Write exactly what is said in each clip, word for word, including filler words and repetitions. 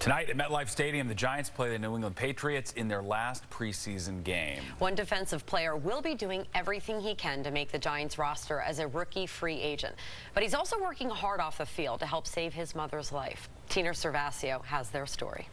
Tonight at MetLife Stadium, the Giants play the New England Patriots in their last preseason game. One defensive player will be doing everything he can to make the Giants roster as a rookie free agent. But he's also working hard off the field to help save his mother's life. Tina Cervasio has their story.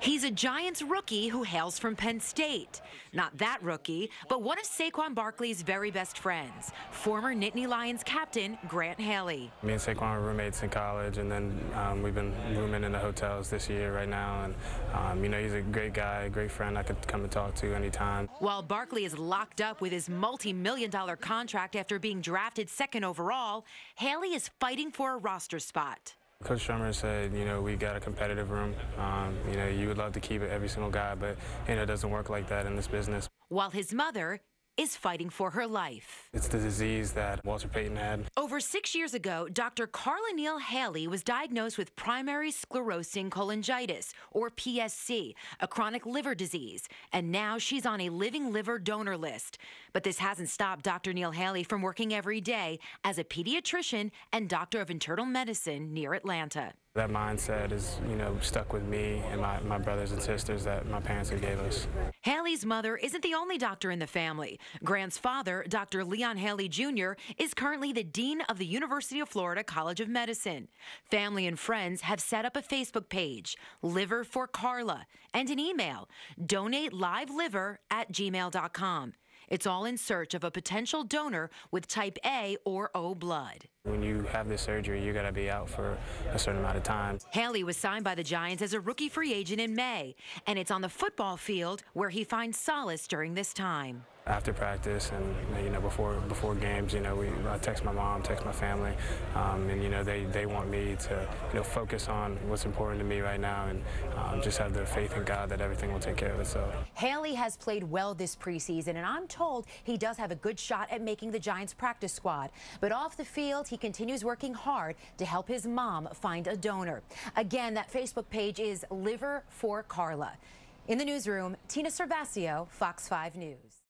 He's a Giants rookie who hails from Penn State. Not that rookie, but one of Saquon Barkley's very best friends, former Nittany Lions captain Grant Haley. Me and Saquon were roommates in college, and then um, we've been rooming in the hotels this year right now. And, um, you know, he's a great guy, a great friend I could come and talk to anytime. While Barkley is locked up with his multi-million dollar contract after being drafted second overall, Haley is fighting for a roster spot. Coach Shermer said, you know, we got a competitive room. Um, you know, you would love to keep it, every single guy, but, you know, it doesn't work like that in this business. While his mother is fighting for her life. It's the disease that Walter Payton had. Over six years ago, Doctor Carla Neil Haley was diagnosed with primary sclerosing cholangitis, or P S C, a chronic liver disease, and now she's on a living liver donor list. But this hasn't stopped Doctor Neil Haley from working every day as a pediatrician and doctor of internal medicine near Atlanta. That mindset is, you know, stuck with me and my, my brothers and sisters that my parents gave us. Haley's mother isn't the only doctor in the family. Grant's father, Doctor Leon Haley Junior, is currently the dean of the University of Florida College of Medicine. Family and friends have set up a Facebook page, Liver for Carla, and an email, donate live liver at gmail dot com. It's all in search of a potential donor with type A or O blood. When you have this surgery, you got to be out for a certain amount of time. Haley was signed by the Giants as a rookie free agent in May, and it's on the football field where he finds solace during this time. After practice and, you know, before before games, you know, we I text my mom, text my family, um, and, you know, they, they want me to, you know, focus on what's important to me right now and um, just have the faith in God that everything will take care of itself. Haley has played well this preseason, and I'm told he does have a good shot at making the Giants practice squad. But off the field, he continues working hard to help his mom find a donor. Again, that Facebook page is Liver for Carla. In the newsroom, Tina Cervasio, Fox five News.